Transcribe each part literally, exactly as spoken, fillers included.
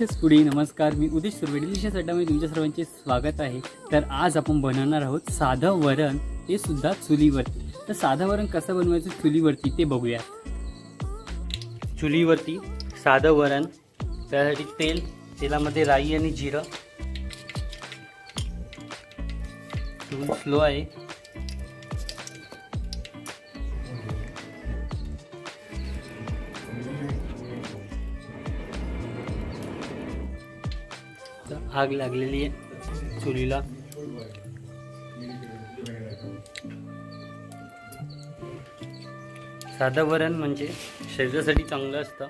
Delicious foodie नमस्कार, मी उदित Surve delicious अड्डामध्ये तुमच्या सर्वांचे स्वागत आहे। तर आज आपण बनवणार आहोत साधं वरण, ते सुद्धा चुलीवरती। तर साधं वरण कसं बनवायचं चुलीवरती ते बघूया। चुलीवरती साधं वरण, त्यासाठी तेल, तेलामध्ये राई आणि जिरं, फ्लेम स्लो आहे, आग लागलेली आहे चुलीला। साधं वरण म्हणजे शरीरासाठी चांगलं असतं।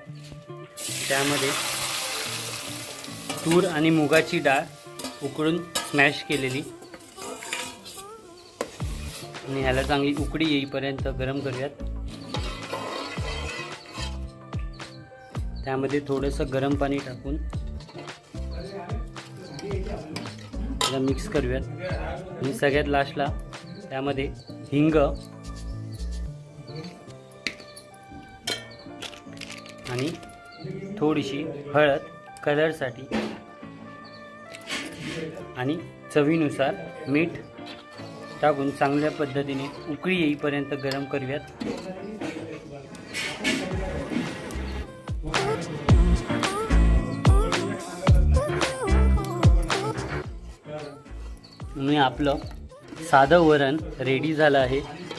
त्यामध्ये तूर आणि मुगाची डाळ उकळून स्मॅश केलेली, आणि ह्याला चांगली उकळी येईपर्यंत गरम करूयात। त्यामध्ये थोडंसं गरम पाणी टाकून मिक्स करूयात, आणि सगळ्यात लास्टला त्यामध्ये हिंग आणि थोडीशी हळद कलरसाठी, आणि चवीनुसार मीठ टाकून चांगल्या पद्धतीने उकळी येईपर्यंत गरम करूयात। आपलं साधं वरण रेडी झालं आहे।